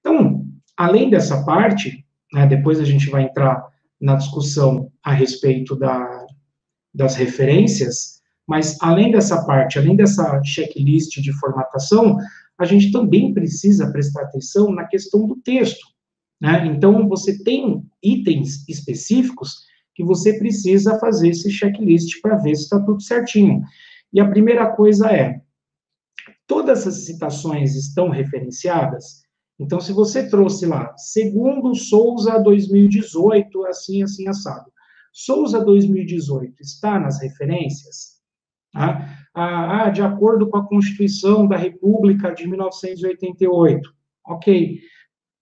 Então, além dessa parte, né, depois a gente vai entrar na discussão a respeito das referências, mas além dessa parte, além dessa checklist de formatação, a gente também precisa prestar atenção na questão do texto, né? Então, você tem itens específicos que você precisa fazer esse checklist para ver se está tudo certinho. E a primeira coisa é, todas as citações estão referenciadas? Então, se você trouxe lá, segundo Souza 2018, assim, assim, assado. Souza 2018 está nas referências? Tá? De acordo com a Constituição da República de 1988. Ok.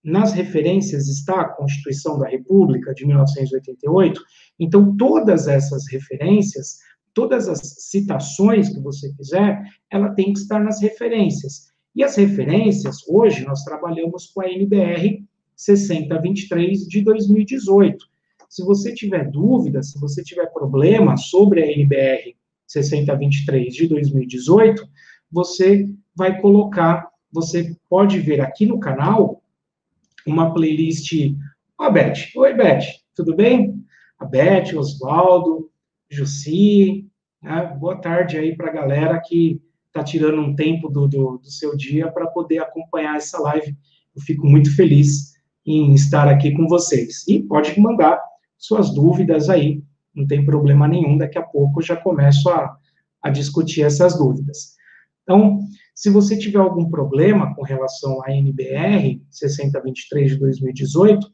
Nas referências está a Constituição da República de 1988. Então, todas essas referências, todas as citações que você fizer, ela tem que estar nas referências. E as referências, hoje, nós trabalhamos com a NBR 6023 de 2018. Se você tiver dúvidas, se você tiver problema sobre a NBR 6023 de 2018, você vai colocar, você pode ver aqui no canal, uma playlist. Ó, Beth. Oi, Beth. Tudo bem? A Beth, Oswaldo, Jussi. Né? Boa tarde aí para a galera que está tirando um tempo do seu dia para poder acompanhar essa live. Eu fico muito feliz em estar aqui com vocês. E pode mandar suas dúvidas aí. Não tem problema nenhum, daqui a pouco eu já começo a discutir essas dúvidas. Então, se você tiver algum problema com relação à NBR 6023 de 2018,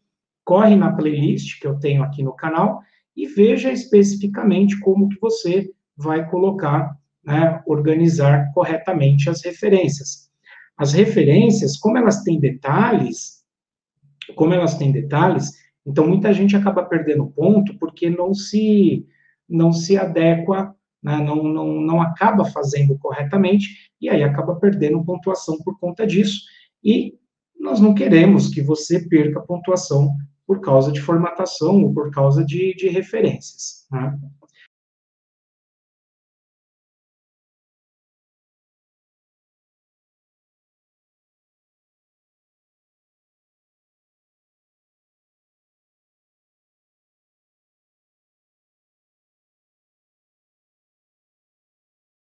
corre na playlist que eu tenho aqui no canal e veja especificamente como que você vai colocar, né, organizar corretamente as referências. As referências, como elas têm detalhes, então, muita gente acaba perdendo ponto porque não se adequa, né, não acaba fazendo corretamente, e aí acaba perdendo pontuação por conta disso. E nós não queremos que você perca pontuação por causa de formatação ou por causa de referências, né?